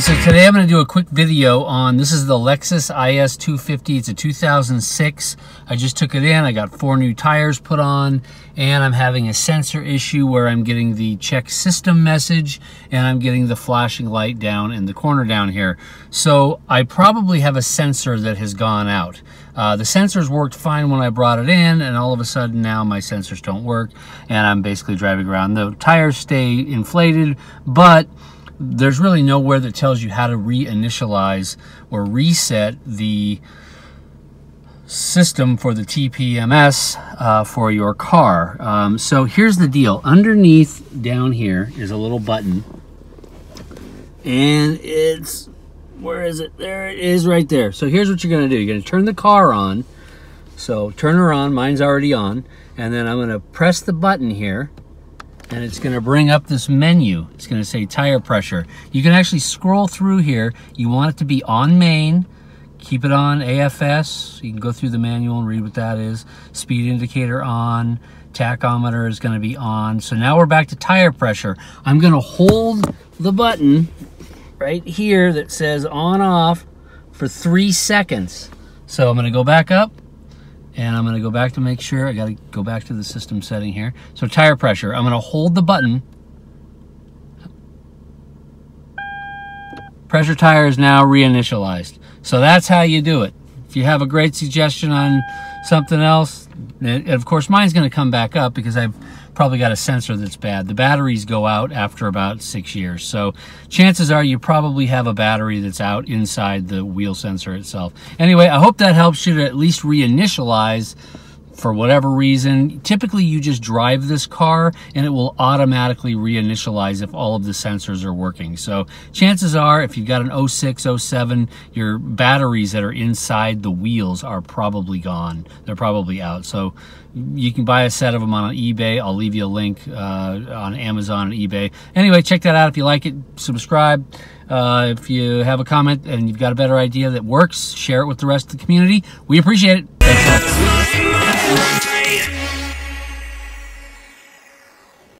so today I'm going to do a quick video on, this is the Lexus IS 250. It's a 2006. I just took it in. I got 4 new tires put on, and I'm having a sensor issue where I'm getting the check system message, and I'm getting the flashing light down in the corner down here. So I probably have a sensor that has gone out. The sensors worked fine when I brought it in, and all of a sudden now my sensors don't work, and I'm basically driving around. The tires stay inflated, but there's really nowhere that tells you how to reinitialize or reset the system for the TPMS for your car. So here's the deal. Underneath down here is a little button, and it's, where is it? There it is right there. So here's what you're gonna do. You're gonna turn the car on. So turn her on, mine's already on. And then I'm gonna press the button here, and it's gonna bring up this menu. It's gonna say tire pressure. You can actually scroll through here. You want it to be on main, keep it on AFS. You can go through the manual and read what that is. Speed indicator on, tachometer is gonna be on. So now we're back to tire pressure. I'm gonna hold the button right here that says on off for 3 seconds. So I'm gonna go back up, and I'm gonna go back to make sure, I gotta go back to the system setting here. So tire pressure, I'm gonna hold the button. Pressure tire is now reinitialized. So that's how you do it. If you have a great suggestion on something else, and of course mine's gonna come back up because I've probably got a sensor that's bad. The batteries go out after about 6 years. So chances are you probably have a battery that's out inside the wheel sensor itself. Anyway, I hope that helps you to at least reinitialize for whatever reason. Typically you just drive this car and it will automatically reinitialize if all of the sensors are working. So chances are if you've got an 06, 07, your batteries that are inside the wheels are probably gone. They're probably out. So you can buy a set of them on eBay. I'll leave you a link on Amazon and eBay. Anyway, check that out. If you like it, subscribe. If you have a comment and you've got a better idea that works, share it with the rest of the community. We appreciate it. Thanks so much.